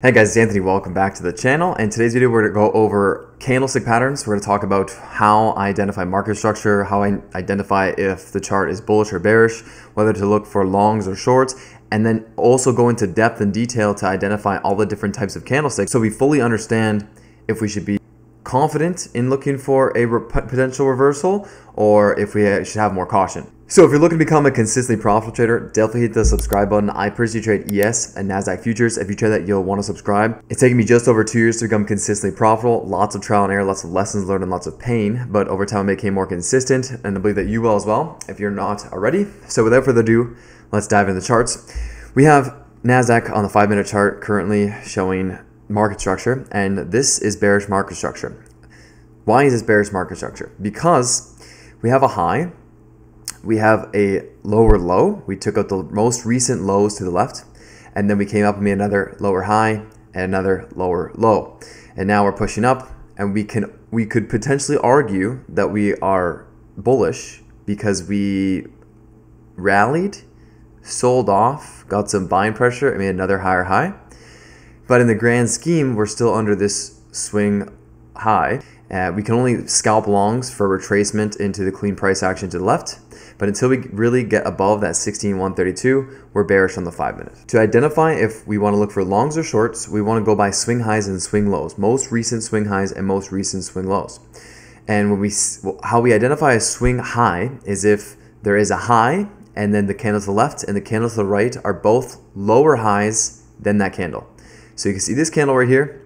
Hey guys, it's Anthony. Welcome back to the channel. In today's video, we're going to go over candlestick patterns. We're going to talk about how I identify market structure, how I identify if the chart is bullish or bearish, whether to look for longs or shorts, and then also go into depth and detail to identify all the different types of candlesticks so we fully understand if we should be confident in looking for a potential reversal or if we should have more caution. So if you're looking to become a consistently profitable trader, definitely hit the subscribe button. I personally trade ES and NASDAQ futures. If you trade that, you'll want to subscribe. It's taken me just over 2 years to become consistently profitable. Lots of trial and error, lots of lessons learned, and lots of pain. But over time, I became more consistent, and I believe that you will as well if you're not already. So without further ado, let's dive into the charts. We have NASDAQ on the 5-minute chart currently showing market structure, and this is bearish market structure. Why is this bearish market structure? Because we have a high. We have a lower low. We took out the most recent lows to the left, and then we came up and made another lower high and another lower low. And now we're pushing up, and we could potentially argue that we are bullish because we rallied, sold off, got some buying pressure, and made another higher high. But in the grand scheme, we're still under this swing high. We can only scalp longs for retracement into the clean price action to the left. But until we really get above that 16,132, we're bearish on the 5-minute. To identify if we want to look for longs or shorts, we want to go by swing highs and swing lows, most recent swing highs and most recent swing lows. And how we identify a swing high is if there is a high, and then the candle to the left and the candle to the right are both lower highs than that candle. So you can see this candle right here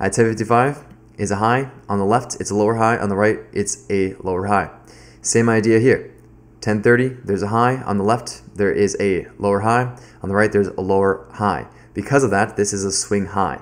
at 10:55 is a high. On the left, it's a lower high. On the right, it's a lower high. Same idea here. 10:30, there's a high. On the left, there is a lower high. On the right, there's a lower high. Because of that, this is a swing high.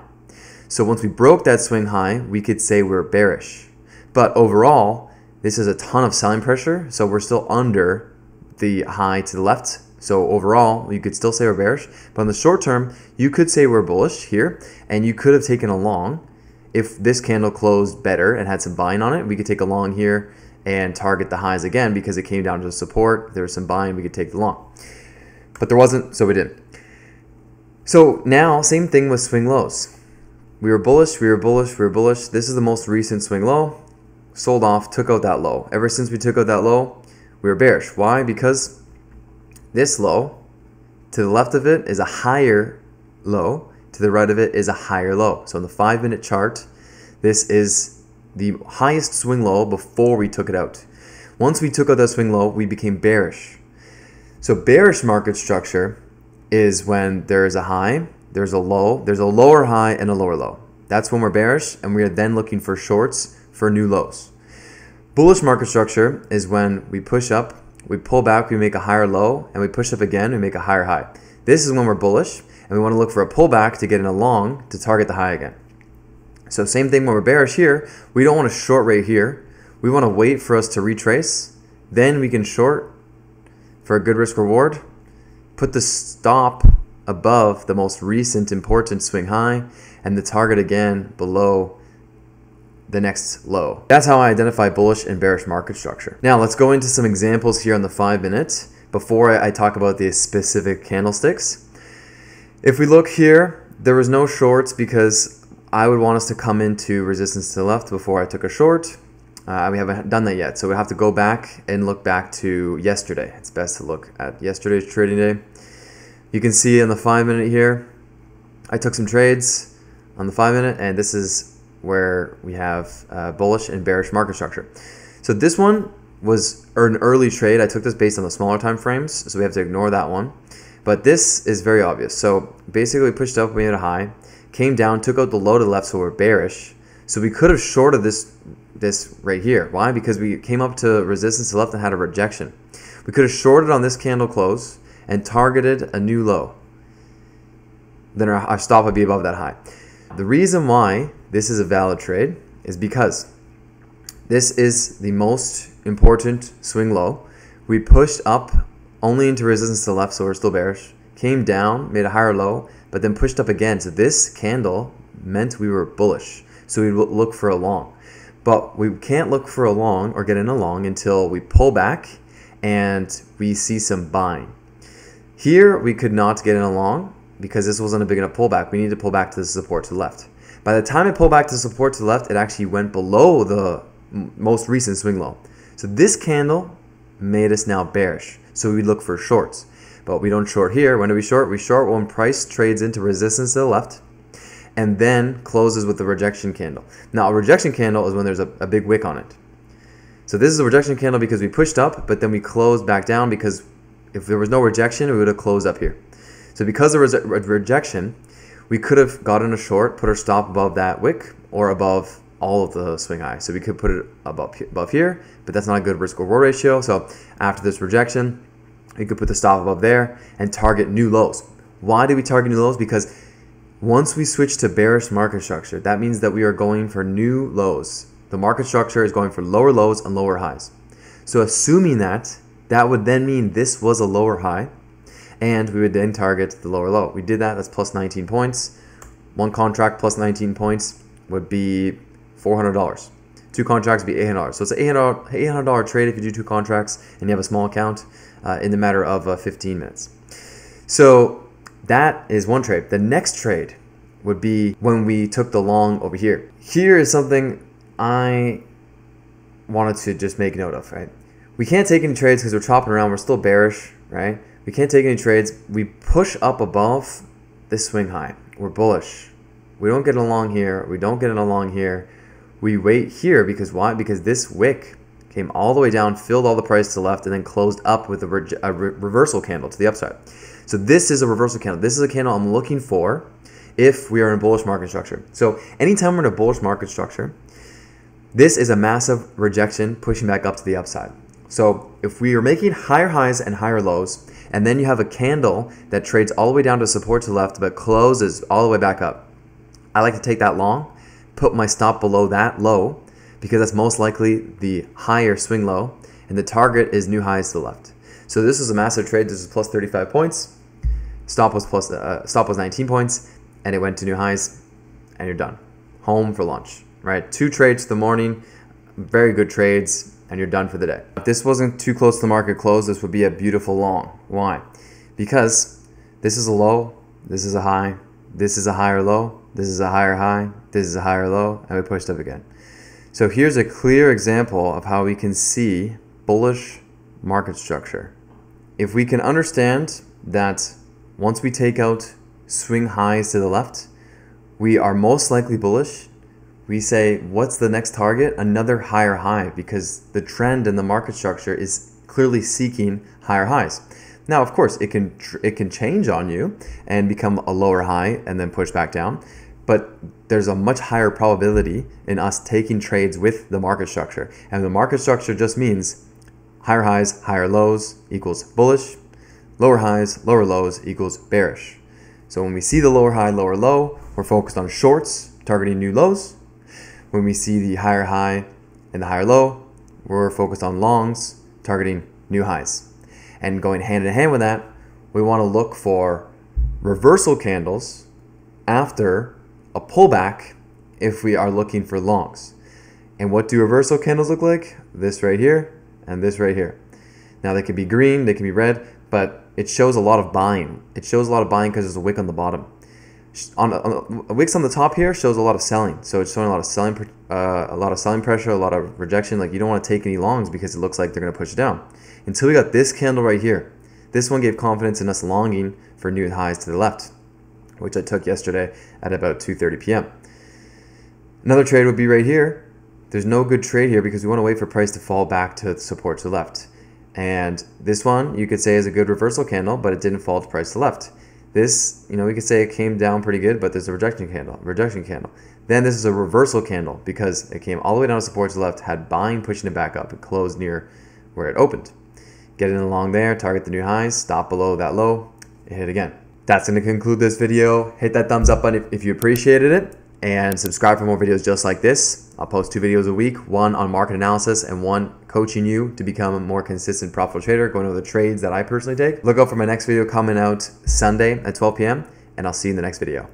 So once we broke that swing high, we could say we're bearish. But overall, this is a ton of selling pressure, so we're still under the high to the left. So overall, you could still say we're bearish. But in the short term, you could say we're bullish here, and you could have taken a long. If this candle closed better and had some buying on it, we could take a long here and target the highs again because it came down to support. There was some buying, we could take the long. But there wasn't, so we didn't. So now, same thing with swing lows. We were bullish, we were bullish, we were bullish. This is the most recent swing low. Sold off, took out that low. Ever since we took out that low, we were bearish. Why? Because this low, to the left of it is a higher low. To the right of it is a higher low. So in the 5-minute chart, this is the highest swing low before we took it out. Once we took out that swing low, we became bearish. So bearish market structure is when there is a high, there's a low, there's a lower high and a lower low. That's when we're bearish, and we are then looking for shorts for new lows. Bullish market structure is when we push up, we pull back, we make a higher low, and we push up again, we make a higher high. This is when we're bullish. And we want to look for a pullback to get in a long to target the high again. So same thing when we're bearish here. We don't want to short right here. We want to wait for us to retrace. Then we can short for a good risk reward. Put the stop above the most recent important swing high and the target again below the next low. That's how I identify bullish and bearish market structure. Now let's go into some examples here on the 5-minute before I talk about the specific candlesticks. If we look here, there was no shorts because I would want us to come into resistance to the left before I took a short. We haven't done that yet, so we have to go back and look back to yesterday. It's best to look at yesterday's trading day. You can see in the 5-minute here, I took some trades on the 5-minute, and this is where we have bullish and bearish market structure. So this one was an early trade. I took this based on the smaller time frames, so we have to ignore that one. But this is very obvious. So basically we pushed up, we made a high, came down, took out the low to the left, so we're bearish. So we could have shorted this right here. Why? Because we came up to resistance to the left and had a rejection. We could have shorted on this candle close and targeted a new low. Then our stop would be above that high. The reason why this is a valid trade is because this is the most important swing low. We pushed up only into resistance to the left, so we're still bearish. Came down, made a higher low, but then pushed up again. So this candle meant we were bullish. So we would look for a long. But we can't look for a long or get in a long until we pull back and we see some buying. Here, we could not get in a long. because this wasn't a big enough pullback. We need to pull back to the support to the left. By the time it pulled back to support to the left, it actually went below the most recent swing low. So this candle made us now bearish. So we look for shorts, but we don't short here. When do we short? We short when price trades into resistance to the left and then closes with the rejection candle. Now a rejection candle is when there's a big wick on it. So this is a rejection candle because we pushed up, but then we closed back down because if there was no rejection, we would have closed up here. So because of rejection, we could have gotten a short, put our stop above that wick or above all of the swing high. So we could put it above here, but that's not a good risk reward ratio. So after this rejection, we could put the stop above there and target new lows. Why do we target new lows? Because once we switch to bearish market structure, that means that we are going for new lows. The market structure is going for lower lows and lower highs. So assuming that, that would then mean this was a lower high and we would then target the lower low. We did that, that's plus 19 points. One contract plus 19 points would be $400. Two contracts would be $800. So it's an $800 trade if you do two contracts and you have a small account in the matter of 15 minutes. So that is one trade. The next trade would be when we took the long over here. Here is something I wanted to just make note of, right? We can't take any trades because we're chopping around. We're still bearish, right? We can't take any trades. We push up above this swing high. We're bullish. We don't get along here. We don't get it along here. We wait here because why? Because this wick came all the way down, filled all the price to the left, and then closed up with a reversal candle to the upside. So this is a reversal candle. This is a candle I'm looking for if we are in bullish market structure. So anytime we're in a bullish market structure, this is a massive rejection pushing back up to the upside. So if we are making higher highs and higher lows, and then you have a candle that trades all the way down to support to the left, but closes all the way back up, I like to take that long, put my stop below that low, because that's most likely the higher swing low, and the target is new highs to the left. So this is a massive trade. This is plus 35 points. Stop was 19 points, and it went to new highs, and you're done. Home for lunch, right? Two trades in the morning, very good trades, and you're done for the day. If this wasn't too close to the market close, this would be a beautiful long. Why? Because this is a low, this is a high, this is a higher low, this is a higher high, this is a higher low, and we pushed up again. So here's a clear example of how we can see bullish market structure. If we can understand that once we take out swing highs to the left, we are most likely bullish. We say, what's the next target? Another higher high, because the trend in the market structure is clearly seeking higher highs. Now, of course, it can change on you and become a lower high and then push back down. But there's a much higher probability in us taking trades with the market structure. And the market structure just means higher highs, higher lows equals bullish, lower highs, lower lows equals bearish. So when we see the lower high, lower low, we're focused on shorts, targeting new lows. When we see the higher high and the higher low, we're focused on longs, targeting new highs. And going hand in hand with that, we want to look for reversal candles after a pullback if we are looking for longs. And what do reversal candles look like? This right here and this right here. Now they can be green, they can be red, but it shows a lot of buying. It shows a lot of buying because there's a wick on the bottom. Wicks on the top here shows a lot of selling. So it's showing a lot of selling pressure, a lot of rejection. Like you don't want to take any longs because it looks like they're going to push it down. Until we got this candle right here. This one gave confidence in us longing for new highs to the left, which I took yesterday at about 2:30 p.m. Another trade would be right here. There's no good trade here because we want to wait for price to fall back to support to the left. And this one you could say is a good reversal candle, but it didn't fall to price to the left. This, you know, we could say it came down pretty good, but there's a rejection candle. Then this is a reversal candle because it came all the way down to support to the left, had buying pushing it back up. It closed near where it opened. Get in along there, target the new highs, stop below that low, and hit again. That's going to conclude this video. Hit that thumbs up button if you appreciated it, and subscribe for more videos just like this. I'll post 2 videos a week, one on market analysis and one coaching you to become a more consistent profitable trader, going over the trades that I personally take. Look out for my next video coming out Sunday at 12 p.m. and I'll see you in the next video.